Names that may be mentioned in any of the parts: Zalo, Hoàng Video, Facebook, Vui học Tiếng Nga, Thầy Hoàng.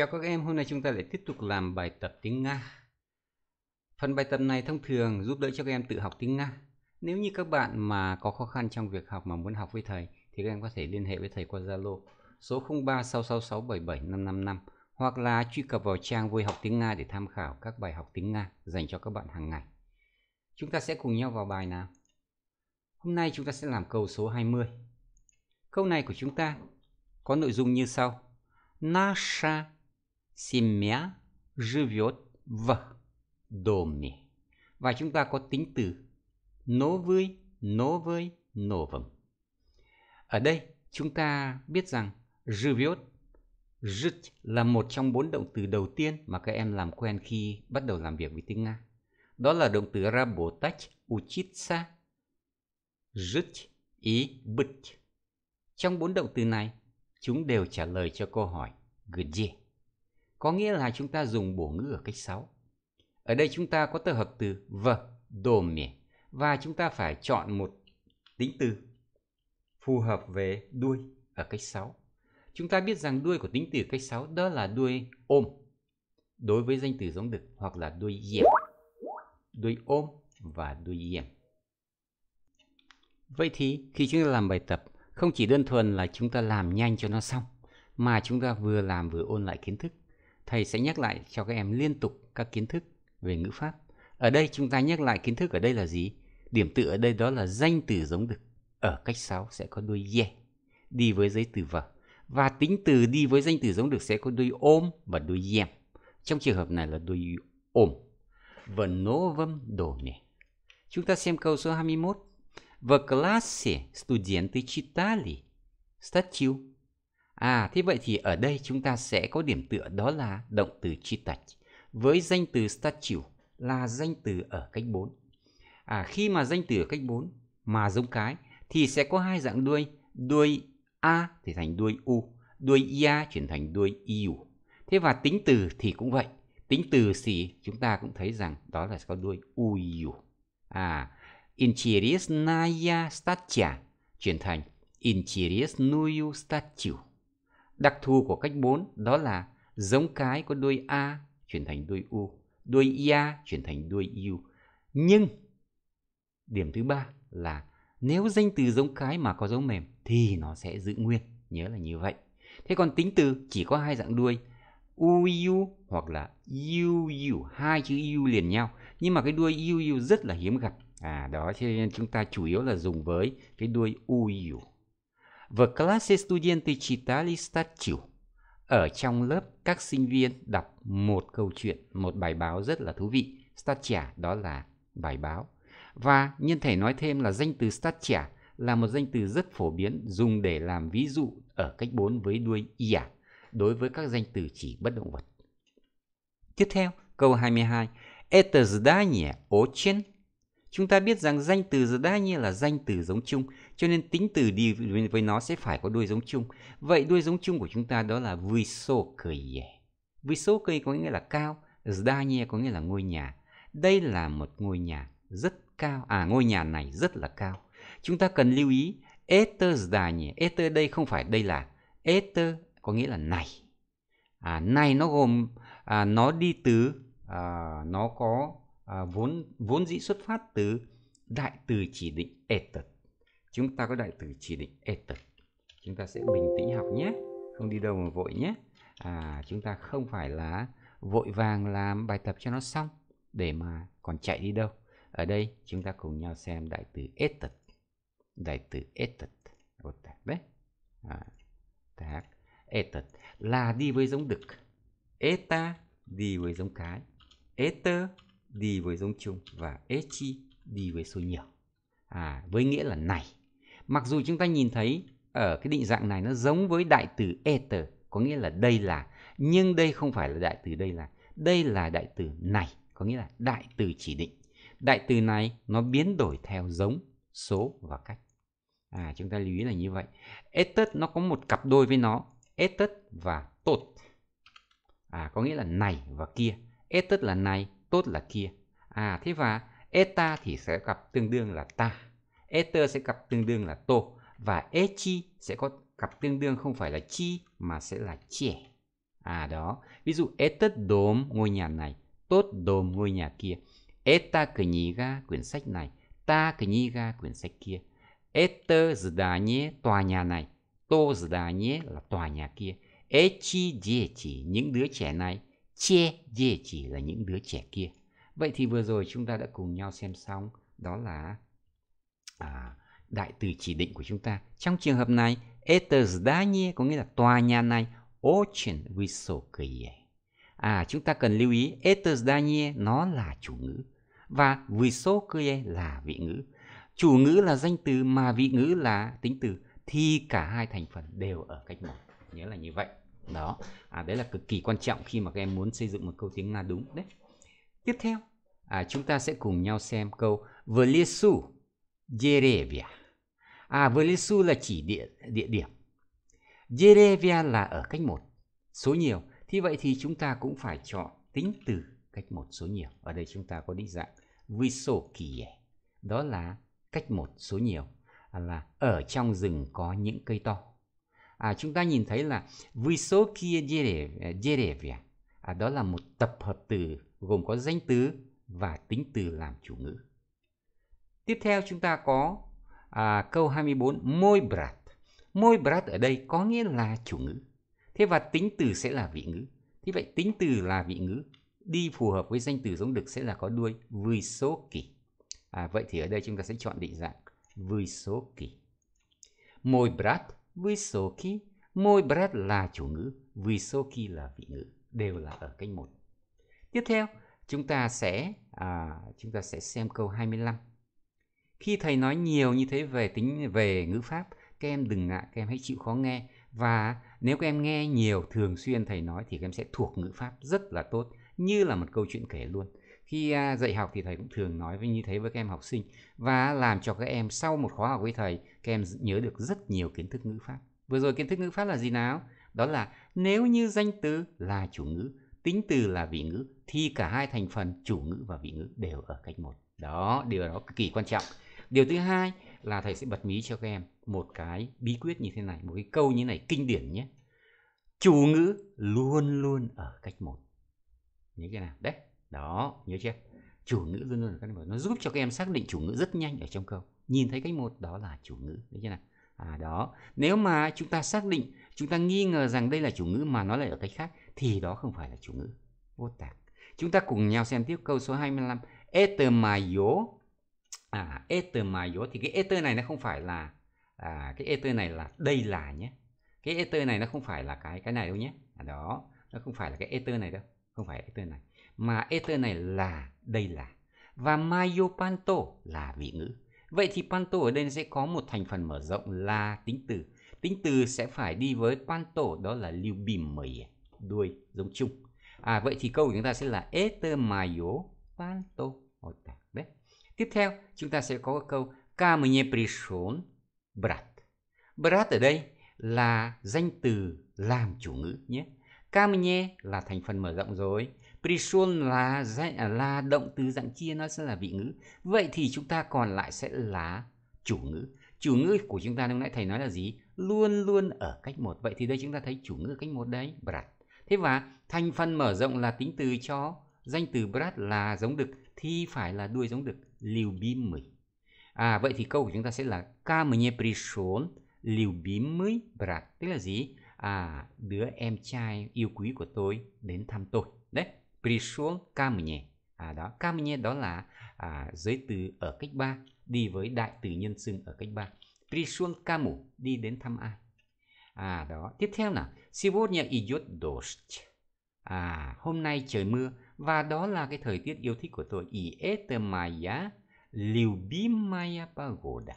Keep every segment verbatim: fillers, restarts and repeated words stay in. Chào các em, hôm nay chúng ta lại tiếp tục làm bài tập tiếng Nga. Phần bài tập này thông thường giúp đỡ cho các em tự học tiếng Nga. Nếu như các bạn mà có khó khăn trong việc học mà muốn học với thầy thì các em có thể liên hệ với thầy qua Zalo số không ba sáu sáu sáu bảy bảy năm năm năm hoặc là truy cập vào trang Vui Học Tiếng Nga để tham khảo các bài học tiếng Nga dành cho các bạn hàng ngày. Chúng ta sẽ cùng nhau vào bài nào. Hôm nay chúng ta sẽ làm câu số hai mươi. Câu này của chúng ta có nội dung như sau. Наша семья живет в доме. Và chúng ta có tính từ новый, новый, новым. Ở đây chúng ta biết rằng живет, жить là một trong bốn động từ đầu tiên mà các em làm quen khi bắt đầu làm việc với tiếng Nga. Đó là động từ работать, учиться, жить и быть. Trong bốn động từ này, chúng đều trả lời cho câu hỏi где. Có nghĩa là chúng ta dùng bổ ngữ ở cách sáu. Ở đây chúng ta có tổ hợp từ v доме và chúng ta phải chọn một tính từ phù hợp về đuôi ở cách sáu. Chúng ta biết rằng đuôi của tính từ cách sáu đó là đuôi ôm đối với danh từ giống đực hoặc là đuôi yểm. Đuôi ôm và đuôi yểm. Vậy thì khi chúng ta làm bài tập, không chỉ đơn thuần là chúng ta làm nhanh cho nó xong, mà chúng ta vừa làm vừa ôn lại kiến thức. Thầy sẽ nhắc lại cho các em liên tục các kiến thức về ngữ pháp. Ở đây chúng ta nhắc lại kiến thức ở đây là gì? Điểm tựa ở đây đó là danh từ giống đực. Ở cách sáu sẽ có đuôi ye, đi với giấy từ vở. Và tính từ đi với danh từ giống đực sẽ có đuôi ôm và đuôi yem. Trong trường hợp này là đuôi ôm. Và nô vâm đồ này. Chúng ta xem câu số hai mươi mốt. В классе студенты читали статью. À, thế vậy thì ở đây chúng ta sẽ có điểm tựa đó là động từ читать với danh từ статью là danh từ ở cách bốn. À, khi mà danh từ ở cách bốn mà giống cái thì sẽ có hai dạng đuôi. Đuôi a thì thành đuôi u, đuôi ia chuyển thành đuôi iu. Thế và tính từ thì cũng vậy. Tính từ thì chúng ta cũng thấy rằng đó là có đuôi uiu. À, интересная статья chuyển thành интересную статью. Đặc thù của cách bốn đó là giống cái có đuôi a chuyển thành đuôi u, đuôi ia chuyển thành đuôi iu. Nhưng điểm thứ ba là nếu danh từ giống cái mà có dấu mềm thì nó sẽ giữ nguyên, nhớ là như vậy. Thế còn tính từ chỉ có hai dạng đuôi uiu hoặc là iu, hai chữ iu liền nhau, nhưng mà cái đuôi iu rất là hiếm gặp. À, đó, cho nên chúng ta chủ yếu là dùng với cái đuôi uiu. В классе студенты читали статью. Ở trong lớp các sinh viên đọc một câu chuyện, một bài báo rất là thú vị. Статья đó là bài báo. Và nhân thể nói thêm là danh từ статья là một danh từ rất phổ biến dùng để làm ví dụ ở cách bốn với đuôi ia đối với các danh từ chỉ bất động vật. Tiếp theo, câu hai mươi hai. Это здание очень. Chúng ta biết rằng danh từ здание là danh từ giống chung, cho nên tính từ đi với nó sẽ phải có đuôi giống chung. Vậy đuôi giống chung của chúng ta đó là высокое. Высокое có nghĩa là cao, здание có nghĩa là ngôi nhà. Đây là một ngôi nhà rất cao, à ngôi nhà này rất là cao. Chúng ta cần lưu ý, это здание, это đây không phải đây là, это có nghĩa là này. À, này nó gồm, à, nó đi từ, à, nó có... À, vốn vốn dĩ xuất phát từ đại từ chỉ định этот. Chúng ta có đại từ chỉ định этот. Chúng ta sẽ bình tĩnh học nhé, không đi đâu mà vội nhé. À, chúng ta không phải là vội vàng làm bài tập cho nó xong để mà còn chạy đi đâu. Ở đây chúng ta cùng nhau xem đại từ этот. Đại từ этот. Вот так, đấy. À, так. Этот là đi với giống đực. Eta đi với giống cái. Eter đi với giống chung và echi đi với số nhiều, à, với nghĩa là này. Mặc dù chúng ta nhìn thấy ở cái định dạng này nó giống với đại từ eter, có nghĩa là đây là, nhưng đây không phải là đại từ đây là, đây là đại từ này, có nghĩa là đại từ chỉ định. Đại từ này nó biến đổi theo giống, số và cách. À, chúng ta lưu ý là như vậy. Eter nó có một cặp đôi với nó, eter và tot, à, có nghĩa là này và kia. Eter là này, tốt là kia. À, thế và eta thì sẽ cặp tương đương là ta. Eter sẽ cặp tương đương là tô. Và echi sẽ có cặp tương đương không phải là chi mà sẽ là chè. À đó, ví dụ этот дом, ngôi nhà này, тот дом, ngôi nhà kia, эта книга, quyển sách này, ta книга, quyển sách kia, это здание, tòa nhà này, то здание là tòa nhà kia, эти дети, những đứa trẻ này, те дети là những đứa trẻ kia. Vậy thì vừa rồi chúng ta đã cùng nhau xem xong, đó là à, đại từ chỉ định của chúng ta. Trong trường hợp này, это здание có nghĩa là tòa nhà này, очень высокое. À, chúng ta cần lưu ý, это здание nó là chủ ngữ và высокое là vị ngữ. Chủ ngữ là danh từ mà vị ngữ là tính từ, thì cả hai thành phần đều ở cách một. Nhớ là như vậy. Đó, à, đấy là cực kỳ quan trọng khi mà các em muốn xây dựng một câu tiếng Nga đúng đấy. Tiếp theo, à, chúng ta sẽ cùng nhau xem câu в лесу деревья. À, в лесу là chỉ địa, địa điểm. Деревья là ở cách một, số nhiều. Thì vậy thì chúng ta cũng phải chọn tính từ cách một số nhiều. Ở đây chúng ta có định dạng высокие. Đó là cách một số nhiều, à, là ở trong rừng có những cây to. À, chúng ta nhìn thấy là высокие деревья. À, đó là một tập hợp từ gồm có danh từ và tính từ làm chủ ngữ. Tiếp theo chúng ta có à, câu hai mươi bốn môi brat. Môi brat ở đây có nghĩa là chủ ngữ. Thế và tính từ sẽ là vị ngữ. Thế vậy tính từ là vị ngữ đi phù hợp với danh từ giống đực sẽ là có đuôi высокий. À, vậy thì ở đây chúng ta sẽ chọn định dạng высокий. Môi brat, высокий. Môi brat là chủ ngữ, высокий là vị ngữ, đều là ở cách một. Tiếp theo, chúng ta sẽ à, chúng ta sẽ xem câu hai mươi lăm. Khi thầy nói nhiều như thế về tính về ngữ pháp, các em đừng ngại, các em hãy chịu khó nghe. Và nếu các em nghe nhiều thường xuyên thầy nói thì các em sẽ thuộc ngữ pháp rất là tốt, như là một câu chuyện kể luôn. Khi à, dạy học thì thầy cũng thường nói với như thế với các em học sinh, và làm cho các em sau một khóa học với thầy, các em nhớ được rất nhiều kiến thức ngữ pháp. Vừa rồi kiến thức ngữ pháp là gì nào? Đó là nếu như danh từ là chủ ngữ, tính từ là vị ngữ, thì cả hai thành phần chủ ngữ và vị ngữ đều ở cách một. Đó, điều đó cực kỳ quan trọng. Điều thứ hai là thầy sẽ bật mí cho các em một cái bí quyết như thế này, một cái câu như thế này kinh điển nhé. Chủ ngữ luôn luôn ở cách một. Nhớ chưa nào? Đấy, đó, nhớ chưa? Chủ ngữ luôn luôn ở cách một. Nó giúp cho các em xác định chủ ngữ rất nhanh ở trong câu. Nhìn thấy cách một đó là chủ ngữ, nhớ chưa nào? À đó, nếu mà chúng ta xác định, chúng ta nghi ngờ rằng đây là chủ ngữ mà nó lại ở cách khác, thì đó không phải là chủ ngữ. Vô tạc. Chúng ta cùng nhau xem tiếp câu số hai mươi lăm. Это моё. À, это моё thì cái это này nó không phải là à, cái это này là đây là nhé. Cái это này nó không phải là cái cái này đâu nhé. À, đó, nó không phải là cái это này đâu, không phải это này. Mà это này là đây là. Và моё пальто là vị ngữ. Vậy thì пальто ở đây sẽ có một thành phần mở rộng là tính từ. Tính từ sẽ phải đi với пальто, đó là любимое, đuôi giống chung. À, vậy thì câu của chúng ta sẽ là это моё пальто. Đấy. Tiếp theo, chúng ta sẽ có câu ко мне пришёл брат. Брат ở đây là danh từ làm chủ ngữ nhé. Ко мне là thành phần mở rộng rồi. Пришёл là, là động từ dạng chia, nó sẽ là vị ngữ. Vậy thì chúng ta còn lại sẽ là chủ ngữ. Chủ ngữ của chúng ta lúc nãy thầy nói là gì? Luôn luôn ở cách một. Vậy thì đây chúng ta thấy chủ ngữ ở cách một đấy, brat. Thế và thành phần mở rộng là tính từ cho danh từ brat là giống đực, thì phải là đuôi giống đực, любимый. À, vậy thì câu của chúng ta sẽ là ко мне пришёл любимый брат. Tức là gì? À, đứa em trai yêu quý của tôi đến thăm tôi. Đấy, пришёл ко мне. À, đó, ко мне đó là à, giới từ ở cách ba, đi với đại từ nhân xưng ở cách ba. Пришёл ко му, đi đến thăm ai. À, đó, tiếp theo nào. Сегодня идёт дождь. À, hôm nay trời mưa. Và đó là cái thời tiết yêu thích của tôi. И это моя любимая погода.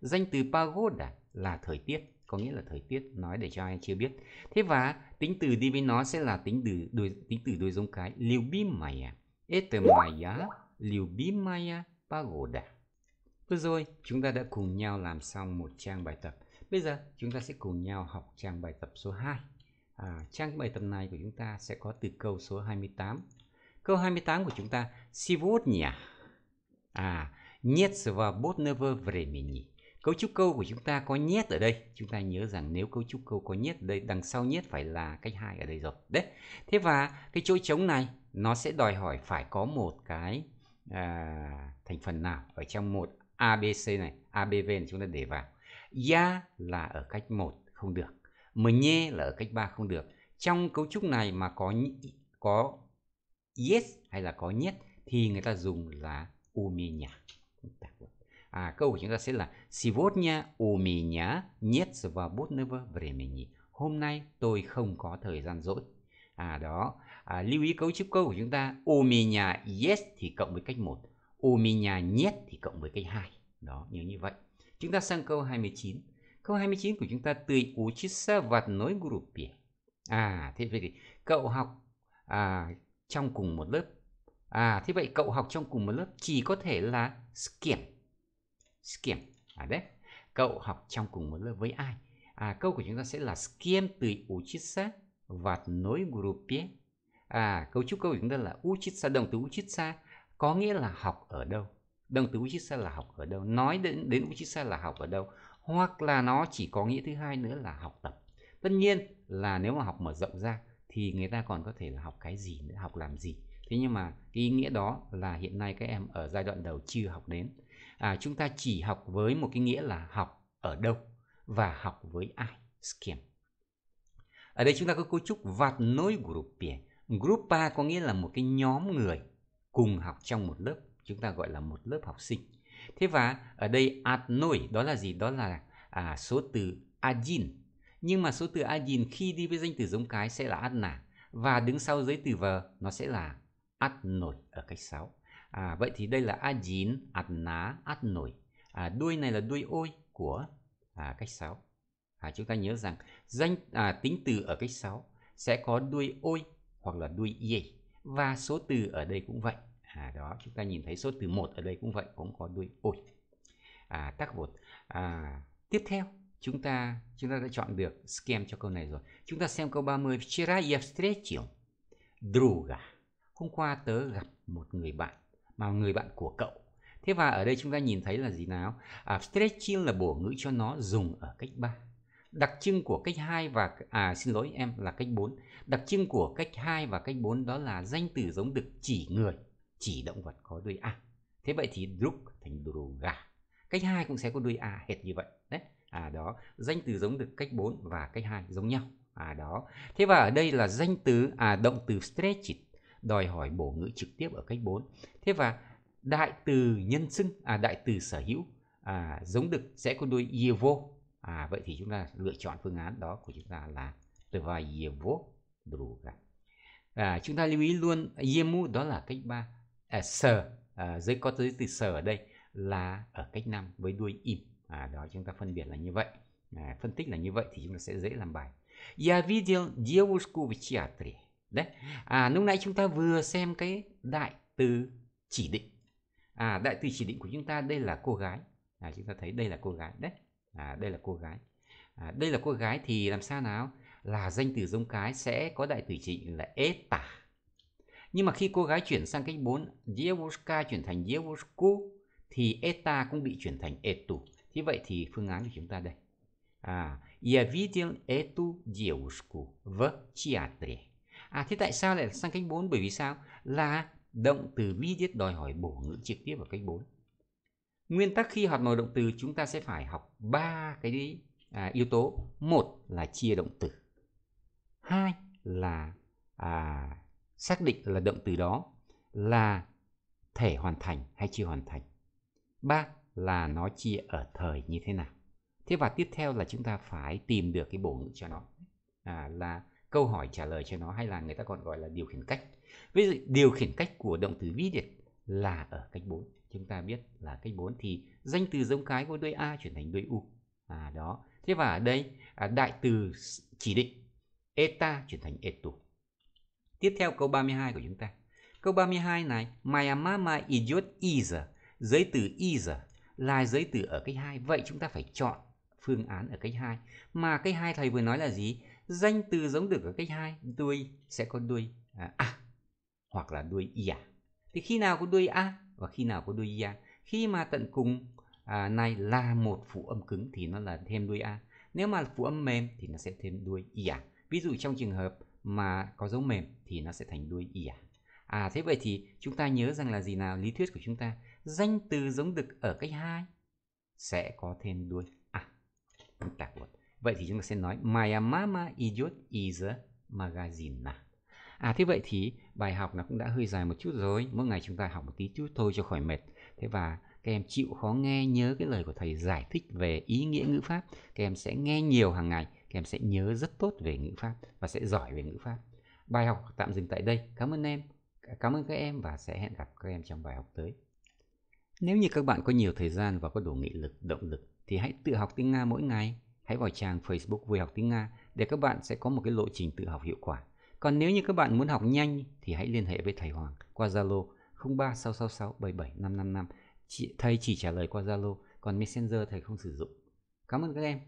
Danh từ pagoda là thời tiết, có nghĩa là thời tiết, nói để cho ai chưa biết. Thế và tính từ đi với nó sẽ là tính từ đuôi, tính từ đuôi giống cái любимая. Это моя любимая pagoda. Vừa rồi chúng ta đã cùng nhau làm xong một trang bài tập. Bây giờ chúng ta sẽ cùng nhau học trang bài tập số hai. À, trang bài tập này của chúng ta sẽ có từ câu số hai mươi tám. Câu hai mươi tám của chúng ta сегодня. À, нет свободного времени. Cấu trúc câu của chúng ta có nhét ở đây. Chúng ta nhớ rằng nếu cấu trúc câu có nhét ở đây, đằng sau nhét phải là cách hai ở đây rồi. Đấy. Thế và cái chỗ trống này nó sẽ đòi hỏi phải có một cái à, thành phần nào ở trong một a bê xê này, a bê vê này chúng ta để vào. Ya là ở cách một không được. Mnye là ở cách ba không được. Trong cấu trúc này mà có có yes hay là có nhét thì người ta dùng là umenya. À, câu của chúng ta sẽ là Сегодня у меня нет свободного времени. Hôm nay tôi không có thời gian rỗi. À đó, à, lưu ý cấu trúc câu của chúng ta у меня есть thì cộng với cách một, у меня нет thì cộng với cách hai. Đó, như như vậy. Chúng ta sang câu hai mươi chín. Câu hai mươi chín của chúng ta Ты учишься в одной группе. À, thế vậy thì cậu học à, trong cùng một lớp. À, thế vậy cậu học trong cùng một lớp chỉ có thể là skier. Skier. À đấy. Cậu học trong cùng một lớp với ai? À, câu của chúng ta sẽ là skier từ uchitsa và nối grupie. À, cấu trúc câu của chúng ta là uchitsa, động từ uchitsa có nghĩa là học ở đâu. Động từ uchitsa là học ở đâu. Nói đến đến uchitsa là học ở đâu. Hoặc là nó chỉ có nghĩa thứ hai nữa là học tập. Tất nhiên là nếu mà học mở rộng ra thì người ta còn có thể là học cái gì nữa, học làm gì. Thế nhưng mà cái ý nghĩa đó là hiện nay các em ở giai đoạn đầu chưa học đến. À, chúng ta chỉ học với một cái nghĩa là học ở đâu và học với ai. Skim. Ở đây chúng ta có cấu trúc vạt nối grupie. Grupa có nghĩa là một cái nhóm người cùng học trong một lớp. Chúng ta gọi là một lớp học sinh. Thế và ở đây adnoi đó là gì? Đó là à, số từ adin. Nhưng mà số từ adin khi đi với danh từ giống cái sẽ là adna. Và đứng sau giấy từ vờ nó sẽ là adnoi ở cách sáu. À, vậy thì đây là adin, adna, adnoi. À, đuôi này là đuôi ôi của à, cách sáu. À, chúng ta nhớ rằng danh à, tính từ ở cách sáu sẽ có đuôi ôi hoặc là đuôi ie. Và số từ ở đây cũng vậy. À, đó, chúng ta nhìn thấy số từ một ở đây cũng vậy, cũng có đuôi ôi. À, tác vột. À, tiếp theo. Chúng ta chúng ta đã chọn được skem cho câu này rồi. Chúng ta xem câu ba mươi. Вчера я встретил друга. Hôm qua tớ gặp một người bạn, mà người bạn của cậu. Thế và ở đây chúng ta nhìn thấy là gì nào? À, встретил là bổ ngữ cho nó dùng ở cách ba. Đặc trưng của cách hai và à xin lỗi em là cách bốn. Đặc trưng của cách hai và cách bốn đó là danh từ giống đực chỉ người, chỉ động vật có đuôi a. Thế vậy thì drug thành druga. Cách hai cũng sẽ có đuôi a hệt như vậy. Đấy. À đó, danh từ giống được cách bốn và cách hai giống nhau. À đó. Thế và ở đây là danh từ à động từ stretchit đòi hỏi bổ ngữ trực tiếp ở cách bốn. Thế và đại từ nhân xưng à đại từ sở hữu à giống được sẽ có đuôi yevo. À vậy thì chúng ta lựa chọn phương án đó của chúng ta là tva yevo druga. À chúng ta lưu ý luôn yemu đó là cách ba. À, sở à, dưới có tới từ sở ở đây là ở cách năm với đuôi im. À, đó chúng ta phân biệt là như vậy, à, phân tích là như vậy thì chúng ta sẽ dễ làm bài. Я видел девушку в театре. Đấy. À, lúc nãy chúng ta vừa xem cái đại từ chỉ định. À, đại từ chỉ định của chúng ta đây là cô gái. À, chúng ta thấy đây là cô gái đấy. À, đây là cô gái. À, đây là cô gái thì làm sao nào? Là danh từ giống cái sẽ có đại từ chỉ định là eta. Nhưng mà khi cô gái chuyển sang cách bốn, девушка chuyển thành девушку thì eta cũng bị chuyển thành etu. Như vậy thì phương án của chúng ta đây. À, я видел эту девушку в театре. À, thế tại sao lại sang cách bốn? Bởi vì sao? Là động từ видеть đòi hỏi bổ ngữ trực tiếp ở cách bốn. Nguyên tắc khi học một động từ chúng ta sẽ phải học ba cái à, yếu tố. Một là chia động từ. Hai là à, xác định là động từ đó là thể hoàn thành hay chưa hoàn thành. Ba là nó chia ở thời như thế nào. Thế và tiếp theo là chúng ta phải tìm được cái bổ ngữ cho nó. À, là câu hỏi trả lời cho nó hay là người ta còn gọi là điều khiển cách. Ví dụ điều khiển cách của động từ viết là ở cách bốn. Chúng ta biết là cách bốn thì danh từ giống cái của đuôi a chuyển thành đuôi u. À đó. Thế và ở đây à, đại từ chỉ định eta chuyển thành etu. Tiếp theo câu ba mươi hai của chúng ta. Câu ba mươi hai này, Моя мама идет из. Giới từ из là giới từ ở cách hai. Vậy chúng ta phải chọn phương án ở cách hai. Mà cách hai thầy vừa nói là gì? Danh từ giống được ở cách hai, đuôi sẽ có đuôi à, a hoặc là đuôi ia. Thì khi nào có đuôi a và khi nào có đuôi ia? Khi mà tận cùng à, này là một phụ âm cứng thì nó là thêm đuôi a. Nếu mà phụ âm mềm thì nó sẽ thêm đuôi ỉa. Ví dụ trong trường hợp mà có dấu mềm thì nó sẽ thành đuôi ỉa. À, thế vậy thì chúng ta nhớ rằng là gì nào? Lý thuyết của chúng ta, danh từ giống đực ở cách hai sẽ có thêm đuôi a. Vậy thì chúng ta sẽ nói Maya mama idiot is a magazine. À, thế vậy thì bài học nó cũng đã hơi dài một chút rồi. Mỗi ngày chúng ta học một tí chút thôi cho khỏi mệt. Thế và các em chịu khó nghe, nhớ cái lời của thầy giải thích về ý nghĩa ngữ pháp. Các em sẽ nghe nhiều hàng ngày. Các em sẽ nhớ rất tốt về ngữ pháp và sẽ giỏi về ngữ pháp. Bài học tạm dừng tại đây. Cảm ơn em. Cảm ơn các em và sẽ hẹn gặp các em trong bài học tới. Nếu như các bạn có nhiều thời gian và có đủ nghị lực, động lực thì hãy tự học tiếng Nga mỗi ngày. Hãy vào trang Facebook Vui Học Tiếng Nga để các bạn sẽ có một cái lộ trình tự học hiệu quả. Còn nếu như các bạn muốn học nhanh thì hãy liên hệ với thầy Hoàng qua Zalo không ba sáu sáu sáu bảy bảy năm năm năm. Chị, thầy chỉ trả lời qua Zalo, còn Messenger thầy không sử dụng. Cảm ơn các em.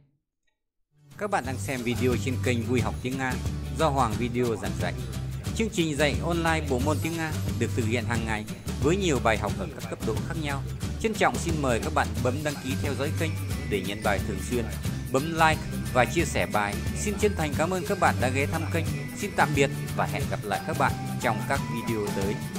Các bạn đang xem video trên kênh Vui Học Tiếng Nga do Hoàng Video giảng dạy. Chương trình dạy online bộ môn tiếng Nga được thực hiện hàng ngày với nhiều bài học ở các cấp độ khác nhau. Trân trọng xin mời các bạn bấm đăng ký theo dõi kênh để nhận bài thường xuyên, bấm like và chia sẻ bài. Xin chân thành cảm ơn các bạn đã ghé thăm kênh. Xin tạm biệt và hẹn gặp lại các bạn trong các video tới.